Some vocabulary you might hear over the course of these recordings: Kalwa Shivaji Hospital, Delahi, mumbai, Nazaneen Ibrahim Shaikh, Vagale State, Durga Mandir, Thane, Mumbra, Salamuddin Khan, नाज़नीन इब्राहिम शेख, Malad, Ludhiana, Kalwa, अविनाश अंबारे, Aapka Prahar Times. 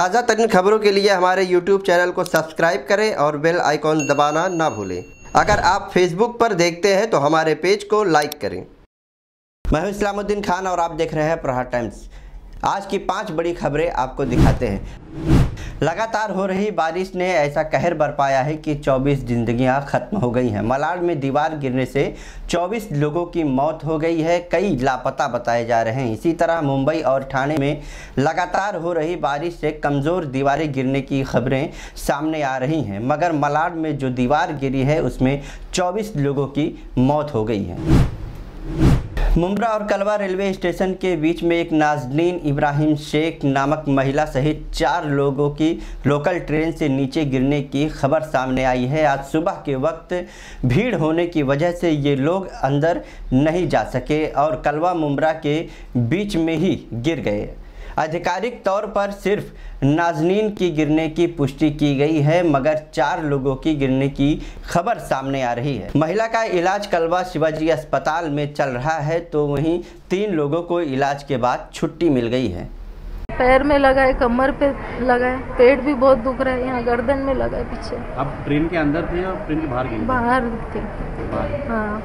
ताज़ा तरीन खबरों के लिए हमारे YouTube चैनल को सब्सक्राइब करें और बेल आइकॉन दबाना ना भूलें। अगर आप Facebook पर देखते हैं तो हमारे पेज को लाइक करें। मैं हूं सलामुद्दीन खान और आप देख रहे हैं प्रहार टाइम्स। आज की 5 बड़ी खबरें आपको दिखाते हैं। लगातार हो रही बारिश ने ऐसा कहर बरपाया है कि 24 जिंदगियां खत्म हो गई हैं। मलाड में दीवार गिरने से 24 लोगों की मौत हो गई है, कई लापता बताए जा रहे हैं। इसी तरह मुंबई और ठाणे में लगातार हो रही बारिश से कमज़ोर दीवारें गिरने की खबरें सामने आ रही हैं, मगर मलाड में जो दीवार गिरी है उसमें 24 लोगों की मौत हो गई है। मुंब्रा और कलवा रेलवे स्टेशन के बीच में एक नाज़नीन इब्राहिम शेख नामक महिला सहित 4 लोगों की लोकल ट्रेन से नीचे गिरने की खबर सामने आई है। आज सुबह के वक्त भीड़ होने की वजह से ये लोग अंदर नहीं जा सके और कलवा मुंब्रा के बीच में ही गिर गए। आधिकारिक तौर पर सिर्फ नाज़नीन की गिरने की पुष्टि की गई है, मगर 4 लोगों की गिरने की खबर सामने आ रही है। महिला का इलाज कलवा शिवाजी अस्पताल में चल रहा है, तो वहीं 3 लोगों को इलाज के बाद छुट्टी मिल गई है। पैर में लगा है, कमर पे लगा है, पेट भी बहुत दुख रहा है, यहाँ गर्दन में लगा है पीछे। अब ट्रेन के अंदर थे और ट्रेन के बाहर गए? बाहर थे। हाँ।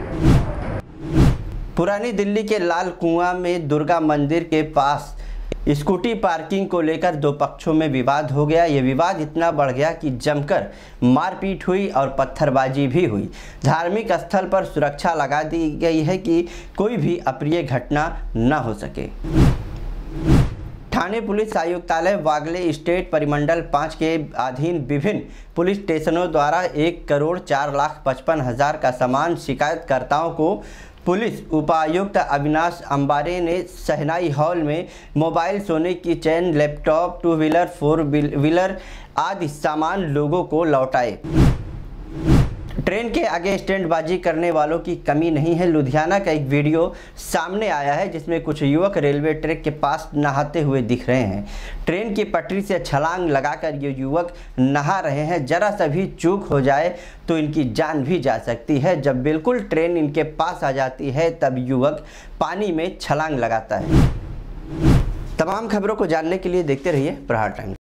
पुरानी दिल्ली के लाल कुआ में दुर्गा मंदिर के पास स्कूटी पार्किंग को लेकर 2 पक्षों में विवाद हो गया। ये विवाद इतना बढ़ गया कि जमकर मारपीट हुई और पत्थरबाजी भी हुई। धार्मिक स्थल पर सुरक्षा लगा दी गई है कि कोई भी अप्रिय घटना न हो सके। ठाणे पुलिस आयुक्तालय वागले स्टेट परिमंडल 5 के अधीन विभिन्न पुलिस स्टेशनों द्वारा 1,04,55,000 का सामान शिकायतकर्ताओं को पुलिस उपायुक्त अविनाश अंबारे ने शहनाई हॉल में मोबाइल, सोने की चैन, लैपटॉप, 2 व्हीलर, 4 व्हीलर आदि सामान लोगों को लौटाए। ट्रेन के आगे स्टैंडबाजी करने वालों की कमी नहीं है। लुधियाना का एक वीडियो सामने आया है जिसमें कुछ युवक रेलवे ट्रैक के पास नहाते हुए दिख रहे हैं। ट्रेन की पटरी से छलांग लगाकर ये युवक नहा रहे हैं। जरा सा भी चूक हो जाए तो इनकी जान भी जा सकती है। जब बिल्कुल ट्रेन इनके पास आ जाती है तब युवक पानी में छलांग लगाता है। तमाम खबरों को जानने के लिए देखते रहिए प्रहार टाइम्स।